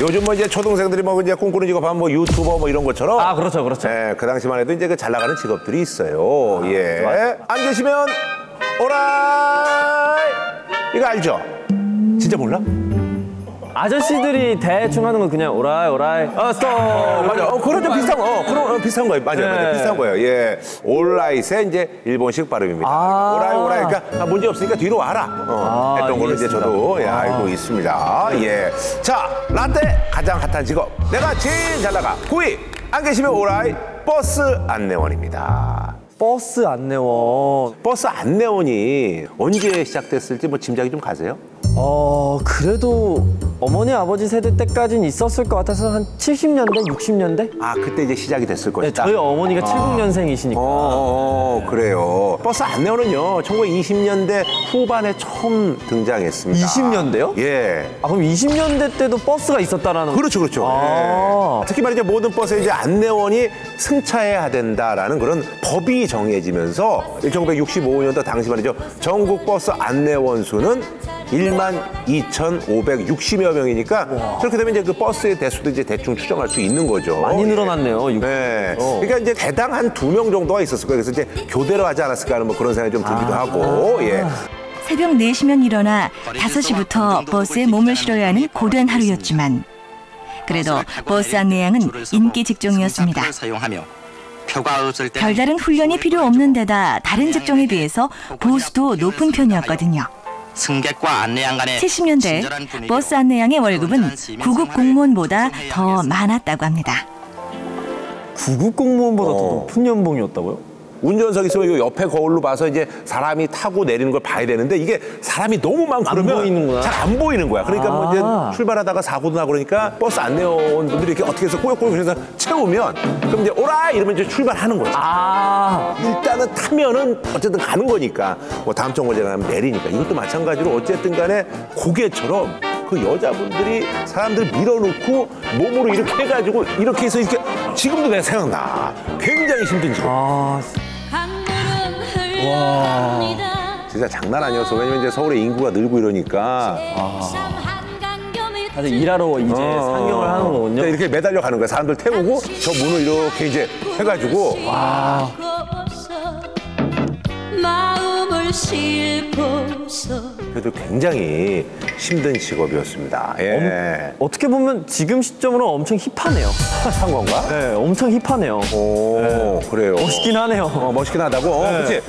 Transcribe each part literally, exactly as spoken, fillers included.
요즘 뭐 이제 초등생들이 뭐 이제 꿈꾸는 직업 하면 뭐 유튜버 뭐 이런 것처럼. 아, 그렇죠, 그렇죠. 예, 그 당시만 해도 이제 그 잘 나가는 직업들이 있어요. 아, 예. 맞아. 안 계시면, 오라이! 이거 알죠? 진짜 몰라? 아저씨들이 대충 하는 건 그냥 오라이 오라이 어 스톱 어, 맞아 어 그런 좀 비슷한 거 어 그런 어, 비슷한 거예요 맞아요 네. 맞아, 비슷한 거예요 예 올라이의 이제 일본식 발음입니다 아 오라이 오라이 그러니까 아, 문제 없으니까 뒤로 와라 어, 아, 했던 걸로 이제 저도 아 예, 알고 있습니다 예 자 라떼 가장 핫한 직업 내가 제일 잘 나가 구위 안 계시면 오라이 버스 안내원입니다. 버스 안내원 버스 안내원이 언제 시작됐을지 뭐 짐작이 좀 가세요? 어 그래도 어머니 아버지 세대 때까지는 있었을 것 같아서 한 칠십 년대 육십 년대 아 그때 이제 시작이 됐을 것이다. 네, 저희 어머니가 아. 칠십 년생이시니까. 어, 어, 그래요. 버스 안내원은요 천구백이십 년대 후반에 처음 등장했습니다. 이십 년대요? 예. 아 그럼 이십 년대 때도 버스가 있었다라는. 그렇죠, 그렇죠. 아. 예. 특히 말이죠 모든 버스에 이제 안내원이 승차해야 된다라는 그런 법이 정해지면서 천구백육십오 년도 당시 말이죠 전국 버스 안내원 수는 만 이천오백육십여 명이니까 우와. 그렇게 되면 이제 그 버스의 대수도 이제 대충 추정할 수 있는 거죠. 많이 늘어났네요. 예. 네. 어. 그러니까 이제 대당 한 두 명 정도가 있었을 거예요. 그래서 이제 교대로 하지 않았을까 하는 뭐 그런 생각이 좀 들기도 아. 하고. 예. 새벽 네 시면 일어나 다섯 시부터 버스에 몸을 실어야 하는 고된 하루였지만 그래도 버스 안내양은 인기 직종이었습니다. 별다른 훈련이 필요 없는 데다 다른 직종에 비해서 보수도 높은 편이었거든요. 승객과 안내양 간의 칠십 년대 버스 안내양의 월급은 구급 공무원보다 더 많았다고 합니다. 구급 공무원보다 어. 더 높은 연봉이었다고요? 운전석 있으면 이거 옆에 거울로 봐서 이제 사람이 타고 내리는 걸 봐야 되는데 이게 사람이 너무 많고 그러면 잘 안 보이는 거야. 그러니까 아. 뭐 이제 출발하다가 사고도 나고 그러니까 버스 안내원 분들이 이렇게 어떻게 해서 꼬역꼬역 해서 채우면 그럼 이제 오라 이러면 이제 출발하는 거지. 아. 일단은 타면은 어쨌든 가는 거니까 뭐 다음 정거장에 가면 내리니까 이것도 마찬가지로 어쨌든 간에 고개처럼 그 여자분들이 사람들 밀어놓고 몸으로 이렇게 해가지고 이렇게 해서 이렇게 지금도 내 생각나. 굉장히 힘든 줄. 아. 와. 진짜 장난 아니었어. 왜냐면 이제 서울의 인구가 늘고 이러니까. 아. 다들 일하러 이제 아. 상경을 하는 거군요. 이렇게 매달려 가는 거야. 사람들 태우고 저 문을 이렇게 이제 해가지고. 와. 그래도 굉장히 힘든 직업이었습니다. 예. 엄, 어떻게 보면 지금 시점으로 엄청 힙하네요. 힙한 건가? 네, 엄청 힙하네요. 오, 네. 그래요. 멋있긴 하네요. 어, 멋있긴 하다고? 네. 어, 그치?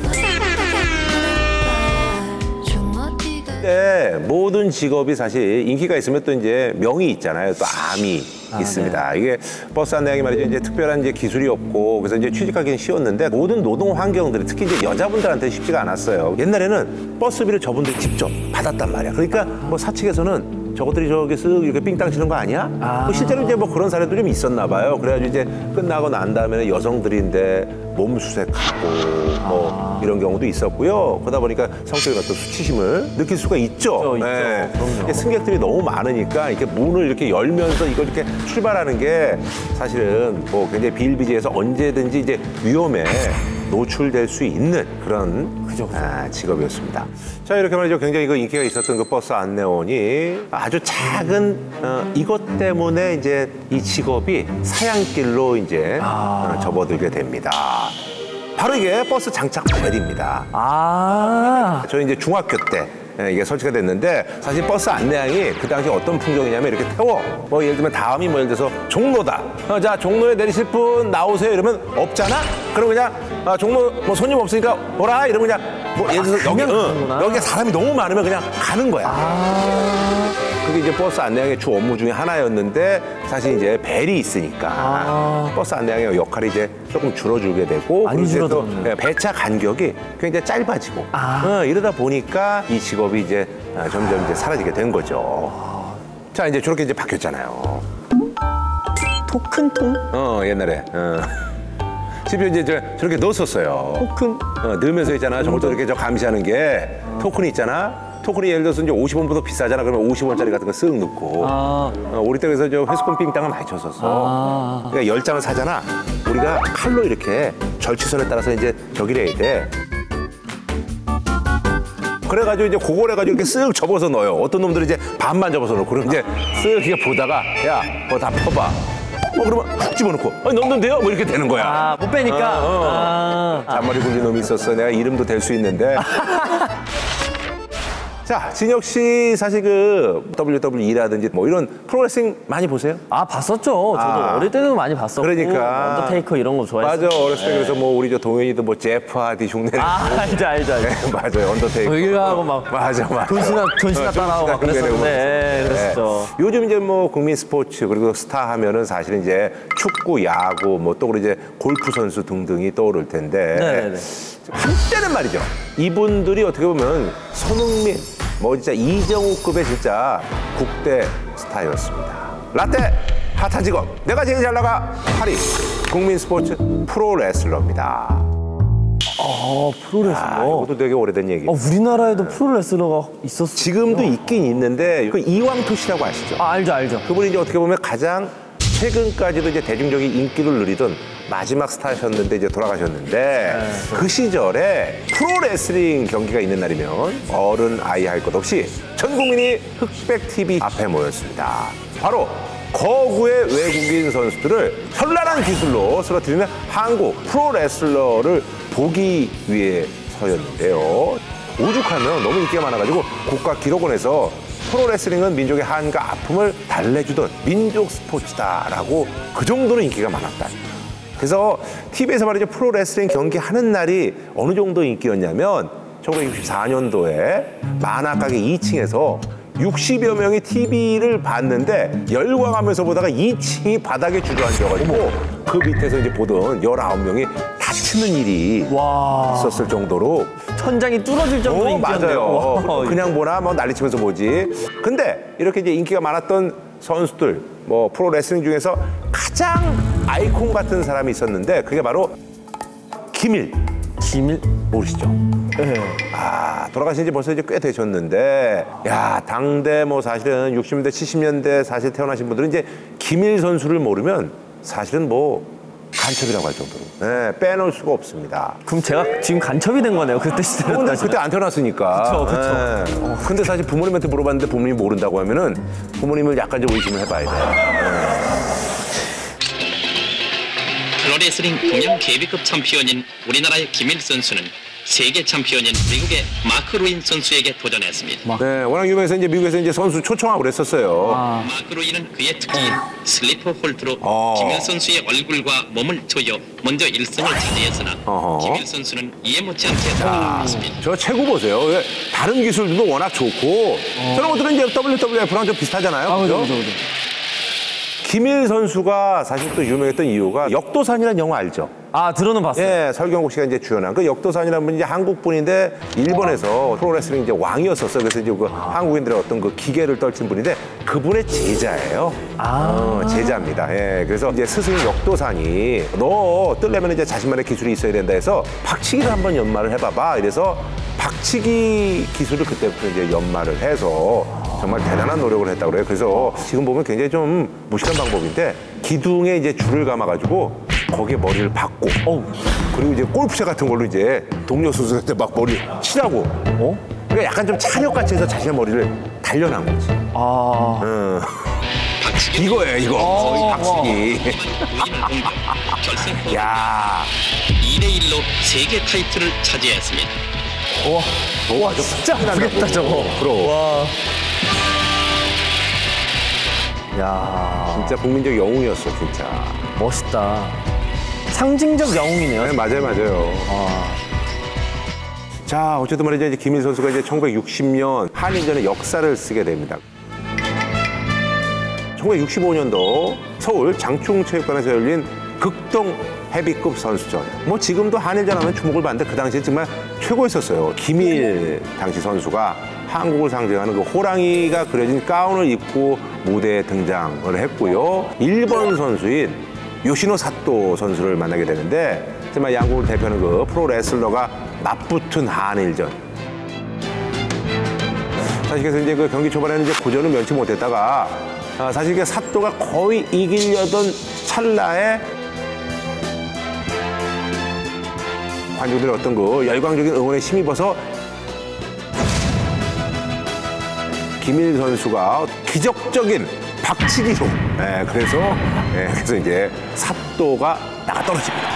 네, 모든 직업이 사실 인기가 있으면 또 이제 명이 있잖아요. 또 암이 아, 있습니다. 네. 이게 버스 안내양이 말이죠. 이제 특별한 이제 기술이 없고 그래서 이제 취직하기는 쉬웠는데 모든 노동 환경들이 특히 이제 여자분들한테 쉽지가 않았어요. 옛날에는 버스비를 저분들이 직접 받았단 말이야. 그러니까 뭐 사측에서는 저것들이 저기 쓱 이렇게 삥땅 치는 거 아니야? 아. 뭐 실제로 이제 뭐 그런 사례도 좀 있었나 봐요. 그래가지고 이제 끝나고 난 다음에는 여성들인데 몸 수색하고 뭐 아. 이런 경우도 있었고요. 그러다 보니까 성적인 어떤 수치심을 느낄 수가 있죠. 있죠, 네. 있죠. 승객들이 너무 많으니까 이렇게 문을 이렇게 열면서 이걸 이렇게 출발하는 게 사실은 뭐 굉장히 비일비재해서 언제든지 이제 위험에 노출될 수 있는 그런 그죠, 그죠. 아, 직업이었습니다. 자 이렇게 말이죠. 굉장히 그 인기가 있었던 그 버스 안내원이 아주 작은 어, 이것 때문에 이제 이 직업이 사양길로 이제 아... 어, 접어들게 됩니다. 바로 이게 버스 장착 벨입니다. 아 저희 이제 중학교 때. 이게 설치가 됐는데 사실 버스 안내양이 그 당시 어떤 풍경이냐면 이렇게 태워 뭐 예를 들면 다음이 뭐 예를 들어서 종로다 어, 자 종로에 내리실 분 나오세요 이러면 없잖아 그럼 그냥 아, 종로 뭐 손님 없으니까 오라 이러면 그냥 뭐 예를 들어서 아, 여기 응, 여기에 사람이 너무 많으면 그냥 가는 거야. 아... 그게 이제 버스 안내양의 주 업무 중에 하나였는데 사실 이제 벨이 있으니까 아... 버스 안내양의 역할이 이제 조금 줄어들게 되고 많이 줄어들어 배차 간격이 굉장히 짧아지고 아... 어, 이러다 보니까 이 직업 이 이제 점점 이제 사라지게 된 거죠. 자 이제 저렇게 이제 바뀌었잖아요. 토큰통? 어 옛날에 어. 집에 이제 저렇게 넣었었어요. 토큰? 어 넣으면서 있잖아. 저걸 또 이렇게 저 감시하는 게 어. 토큰이 있잖아. 토큰이 예를 들어서 이제 오십 원보다 비싸잖아. 그러면 오십 원짜리 같은 거 쓱 넣고. 아. 어, 우리 댁에서 저 회수권 삥땅을 많이 쳤었어. 아. 그러니까 열 장을 사잖아. 우리가 칼로 이렇게 절취선에 따라서 이제 저기를 해야 돼. 그래가지고 이제 그걸 해가지고 이렇게 쓱 접어서 넣어요. 어떤 놈들은 이제 반만 접어서 넣고, 그럼 이제 쓱 이렇게 보다가, 야, 그거 다 펴봐. 어, 그러면 훅 집어넣고, 아니, 넣는데요? 뭐 이렇게 되는 거야. 아, 못 빼니까. 어, 어. 아. 잔머리 굴린 놈이 있었어. 내가 이름도 될 수 있는데. 자, 진혁 씨 사실 그 더블유더블유이라든지 뭐 이런 프로레슬링 많이 보세요? 아, 봤었죠. 저도 아. 어릴 때도 많이 봤었고. 그러니까. 언더테이커 이런 거 좋아했어요. 맞아, 어렸을 때. 네. 그래서 뭐 우리 저 동현이도 뭐 제프 하디 흉내를. 아, 알죠, 알죠, 알죠. 네, 맞아요, 언더테이커. 여기하고 막. 맞아, 맞아. 존시나, 존시나 따라하고 그랬었는데. 네, 그랬었죠. 네. 요즘 이제 뭐 국민 스포츠 그리고 스타 하면은 사실 이제 축구, 야구 뭐 또 이제 골프 선수 등등이 떠오를 텐데. 네네네. 한때는 말이죠. 이분들이 어떻게 보면 손흥민, 뭐 진짜 이정우급의 진짜 국대 스타였습니다. 라떼 핫한 직업, 내가 제일 잘 나가 파리 국민 스포츠 프로레슬러입니다. 아, 프로레슬러. 이것도 되게 오래된 얘기. 아, 우리나라에도 프로레슬러가 있었어요. 지금도 있긴 있는데 그 이황토 씨라고 아시죠? 아, 알죠, 알죠. 그분이 이제 어떻게 보면 가장 최근까지도 이제 대중적인 인기를 누리던 마지막 스타셨는데 이제 돌아가셨는데, 그 시절에 프로레슬링 경기가 있는 날이면 어른 아이 할 것 없이 전 국민이 흑백티비 앞에 모였습니다. 바로 거구의 외국인 선수들을 현란한 기술로 쓰러뜨리는 한국 프로레슬러를 보기 위해 서였는데요. 오죽하면 너무 인기가 많아가지고 국가 기록원에서 프로레슬링은 민족의 한과 아픔을 달래주던 민족 스포츠다라고 그 정도로 인기가 많았다. 그래서 티비에서 말이죠, 프로레슬링 경기하는 날이 어느 정도 인기였냐면 천구백육십사 년도에 만화가게 이 층에서 육십여 명이 티비를 봤는데 열광하면서 보다가 이 층이 바닥에 주저앉아가지고 그 밑에서 이제 보던 열아홉 명이 다치는 일이 와. 있었을 정도로 천장이 뚫어질 정도로 어, 인기였네요. 맞아요. 그냥 보나 뭐 난리치면서 보지. 근데 이렇게 이제 인기가 많았던 선수들, 뭐 프로레슬링 중에서 가장 아이콘 같은 사람이 있었는데 그게 바로 김일. 김일 모르시죠? 네. 아, 돌아가신 지 벌써 이제 꽤 되셨는데, 야, 당대 뭐 사실은 육십 년대, 칠십 년대 사실 태어나신 분들은 이제 김일 선수를 모르면 사실은 뭐 간첩이라고 할 정도로, 네, 빼놓을 수가 없습니다. 그럼 제가 지금 간첩이 된 거네요, 그때 시대는. 근데 그때 안 태어났으니까. 그렇죠, 그렇죠. 네. 근데 사실 부모님한테 물어봤는데 부모님이 모른다고 하면은 부모님을 약간 좀 의심을 해봐야 돼요. 네. 프로레슬링 동양 케이비급 챔피언인 우리나라의 김일 선수는 세계 챔피언인 미국의 마크 루인 선수에게 도전했습니다. 네, 워낙 유명해서 이제 미국에서 이제 선수 초청하고 그랬었어요. 아. 마크 루인은 그의 특기인 슬리퍼 홀드로 어. 김일 선수의 얼굴과 몸을 조여 먼저 일승을 차지했으나 어허. 김일 선수는 이에 못지않게 당했습니다. 저 최고 보세요. 다른 기술도 워낙 좋고 어. 저런 것들은 이제 더블유더블유에프랑 좀 비슷하잖아요. 아, 그죠? 그죠, 그죠, 그죠. 김일 선수가 사실 또 유명했던 이유가 역도산이라는 영화 알죠? 아, 들어는 봤어요. 예, 설경구 씨가 이제 주연한 그 역도산이라는 분이 이제 한국 분인데 일본에서 프로레슬링 이제 왕이었었어요. 그래서 이제 그 아. 한국인들의 어떤 그 기계를 떨친 분인데 그분의 제자예요. 아, 어, 제자입니다. 예, 그래서 이제 스승 역도산이 너 뜨려면 이제 자신만의 기술이 있어야 된다 해서 박치기를 한번 연마를 해봐봐. 이래서 박치기 기술을 그때부터 이제 연마를 해서 정말 대단한 노력을 했다고 그래요. 그래서 지금 보면 굉장히 좀 무식한 방법인데 기둥에 이제 줄을 감아가지고 거기에 머리를 박고, 어우. 그리고 이제 골프채 같은 걸로 이제 동료 선수한테 막 머리 치라고. 어? 그러니까 약간 좀 차력같이 해서 자신의 머리를 단련한 거지. 아. 응. 박치기. 이거예요, 이거. 아. 박치기. 야. 이 대 일로 세계 타이틀을 차지했습니다. 와, 와, 진짜 아프겠다, 저거. 그럼. 와. 야. 진짜 국민적 영웅이었어, 진짜. 멋있다. 상징적 영웅이네요. 네, 맞아요, 맞아요. 아. 자, 어쨌든 말이죠. 이제 김일 선수가 이제 천구백육십 년 한인전의 역사를 쓰게 됩니다. 천구백육십오 년도 서울 장충체육관에서 열린 극동 헤비급 선수전. 뭐 지금도 한일전 하면 주목을 받는데 그 당시에 정말 최고였었어요. 김일 당시 선수가 한국을 상징하는 그 호랑이가 그려진 가운을 입고 무대에 등장을 했고요. 일본 선수인 요시노 사또 선수를 만나게 되는데 정말 양국을 대표하는 그 프로레슬러가 맞붙은 한일전. 사실 그래서 이제 그 경기 초반에는 이제 고전을 면치 못했다가 아, 사실 그 사또가 거의 이기려던 찰나에 관중들의 어떤 그 열광적인 응원에 힘입어서 김일 선수가 기적적인 박치기로, 예, 그래서, 예, 그래서 이제 사또가 나가 떨어집니다.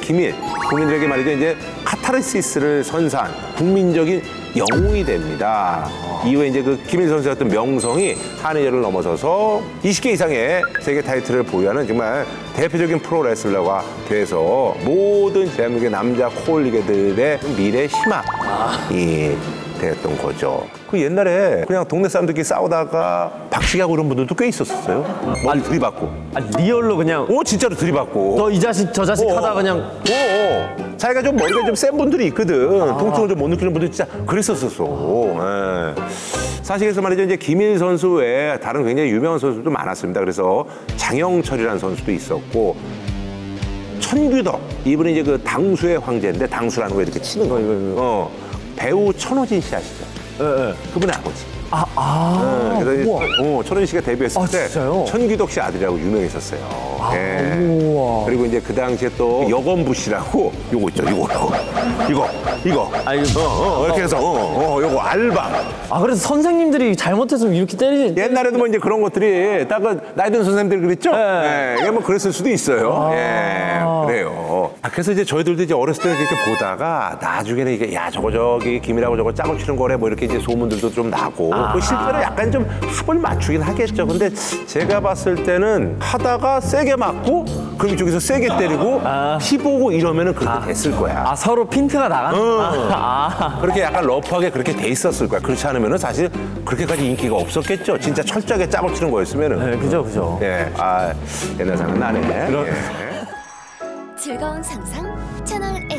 김일, 국민들에게 말이죠, 이제 카타르시스를 선사한 국민적인 영웅이 됩니다. 어. 이후에 이제 그 김일 선수의 어떤 명성이 한의열을 넘어서서 이십 개 이상의 세계 타이틀을 보유하는 정말 대표적인 프로레슬러가 돼서 모든 대한민국의 남자 코올리게들의 미래 희망이 아. 되었던 거죠. 그 옛날에 그냥 동네 사람들끼리 싸우다가 박치기하고 그런 분들도 꽤 있었어요. 많이 들이받고. 아, 리얼로 그냥. 오, 진짜로 들이받고. 너 이 자식, 저 자식 오, 하다가 그냥. 오, 오. 자기가 좀 머리가 좀 센 분들이 있거든. 아. 통증을 좀 못 느끼는 분들 진짜 그랬었었어. 아. 네. 사실 그래서 말이죠. 이제 김일 선수 외에 다른 굉장히 유명한 선수도 많았습니다. 그래서 장영철이라는 선수도 있었고. 천규덕. 이분이 이제 그 당수의 황제인데 당수라는 거 이렇게 치는 거. 이거, 이거. 어. 배우 천호진 씨 아시죠? 예, 예. 그분의 아버지. 아, 아. 예, 그래서 우와. 어, 천호진 씨가 데뷔했을 아, 때 진짜요? 천규덕 씨 아들이라고 유명했었어요. 아, 예. 우와. 그리고 이제 그 당시에 또 여건부 씨라고 요거 있죠, 요거. 이거, 이거. 아, 이거. 어, 어, 이렇게 해서, 어, 어, 요거 알바. 아, 그래서 선생님들이 잘못했으면 이렇게 때리지. 옛날에도 뭐 이제 그런 것들이 딱 나이 든 선생님들 그랬죠? 예. 예, 뭐 그랬을 수도 있어요. 아. 예. 그래요. 아, 그래서 이제 저희들도 이제 어렸을 때 이렇게 보다가 나중에는 이게 야 저거 저기 김이라고 저거 짝을 치는 거래 뭐 이렇게 이제 소문들도 좀 나고 아. 그 실제로 약간 좀 합을 맞추긴 하겠죠. 근데 제가 봤을 때는 하다가 세게 맞고 그럼 이쪽에서 세게 때리고 아. 피보고 이러면은 그렇게 아. 됐을 거야. 아 서로 핀트가 나간? 응. 아. 그렇게 약간 러프하게 그렇게 돼 있었을 거야. 그렇지 않으면은 사실 그렇게까지 인기가 없었겠죠. 진짜 철저하게 짝을 치는 거였으면은. 네, 그죠 그죠. 예, 아 옛날 생각 나네. 그런... 예. 즐거운 상상 채널